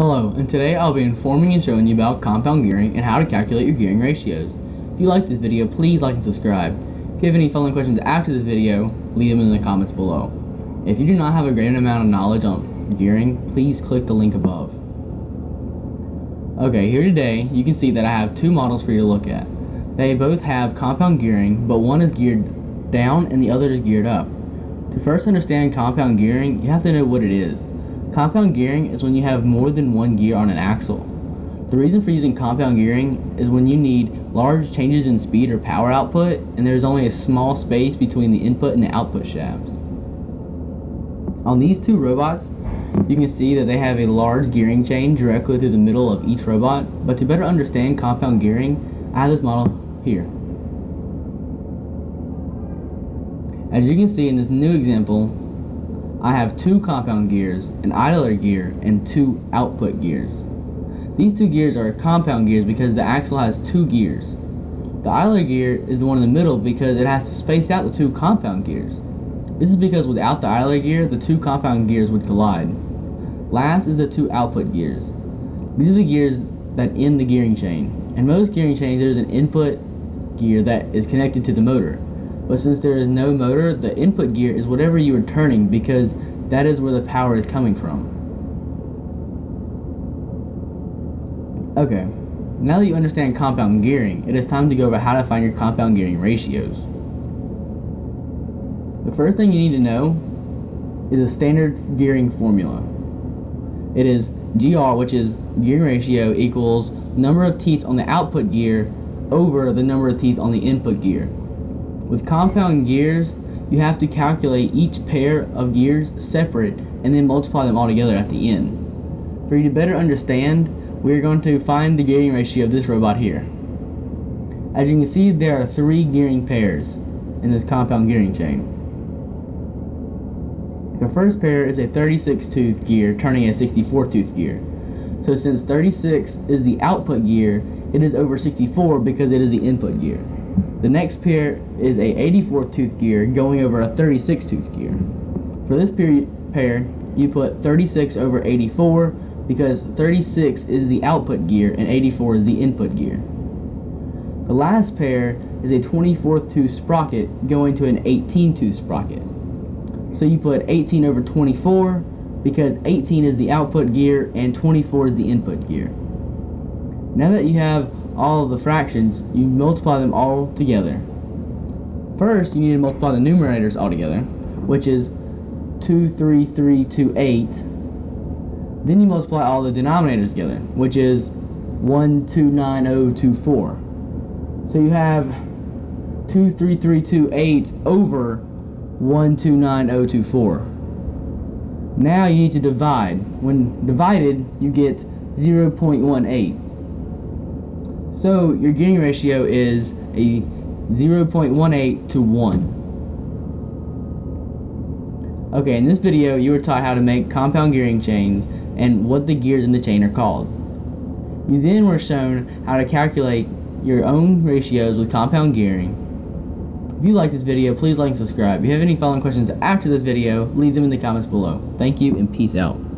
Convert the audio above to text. Hello, and today I'll be informing and showing you about compound gearing and how to calculate your gearing ratios. If you like this video, please like and subscribe. If you have any following questions after this video, leave them in the comments below. If you do not have a great amount of knowledge on gearing, please click the link above. Okay, here today, you can see that I have two models for you to look at. They both have compound gearing, but one is geared down and the other is geared up. To first understand compound gearing, you have to know what it is. Compound gearing is when you have more than one gear on an axle. The reason for using compound gearing is when you need large changes in speed or power output, and there's only a small space between the input and the output shafts. On these two robots, you can see that they have a large gearing chain directly through the middle of each robot, but to better understand compound gearing, I have this model here. As you can see in this new example, I have two compound gears, an idler gear, and two output gears. These two gears are compound gears because the axle has two gears. The idler gear is the one in the middle because it has to space out the two compound gears. This is because without the idler gear, the two compound gears would collide. Last is the two output gears. These are the gears that end the gearing chain. In most gearing chains, there's an input gear that is connected to the motor. But since there is no motor, the input gear is whatever you are turning because that is where the power is coming from. Okay, now that you understand compound gearing, it is time to go over how to find your compound gearing ratios. The first thing you need to know is a standard gearing formula. It is GR, which is gearing ratio, equals number of teeth on the output gear over the number of teeth on the input gear. With compound gears, you have to calculate each pair of gears separate and then multiply them all together at the end. For you to better understand, we are going to find the gearing ratio of this robot here. As you can see, there are three gearing pairs in this compound gearing chain. The first pair is a 36-tooth gear turning a 64-tooth gear. So since 36 is the output gear, it is over 64 because it is the input gear. The next pair is a 84-tooth gear going over a 36-tooth gear. For this pair, you put 36 over 84 because 36 is the output gear and 84 is the input gear. The last pair is a 24-tooth sprocket going to an 18-tooth sprocket. So you put 18 over 24 because 18 is the output gear and 24 is the input gear. Now that you have all of the fractions, you multiply them all together. First, you need to multiply the numerators all together, which is 2, 3, 3, 2, 8. Then you multiply all the denominators together, which is 1, 2, 9, 0, 2, 4. So you have 2, 3, 3, 2, 8 over 1, 2, 9, 0, 2, 4. Now you need to divide. When divided, you get 0.18. So your gearing ratio is a 0.18 to 1. Okay, in this video you were taught how to make compound gearing chains and what the gears in the chain are called. You then were shown how to calculate your own ratios with compound gearing. If you like this video, please like and subscribe. If you have any following questions after this video, leave them in the comments below. Thank you and peace out.